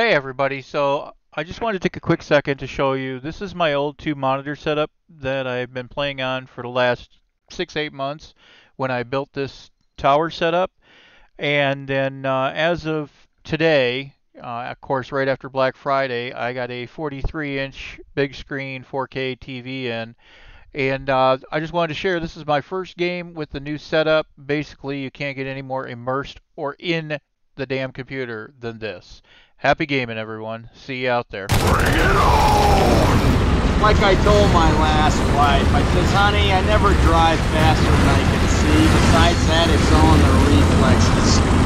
Hey everybody, so I just wanted to take a quick second to show you, this is my old two monitor setup that I've been playing on for the last 6-8 months when I built this tower setup. And then as of today, of course right after Black Friday, I got a 43-inch big screen 4K TV in. And I just wanted to share, this is my first game with the new setup. Basically, you can't get any more immersed or in the damn computer than this. Happy gaming, everyone. See you out there. Bring it on! Like I told my last wife, I says, honey, I never drive faster than I can see. Besides that, it's all in the reflexes.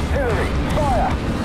Artillery, fire!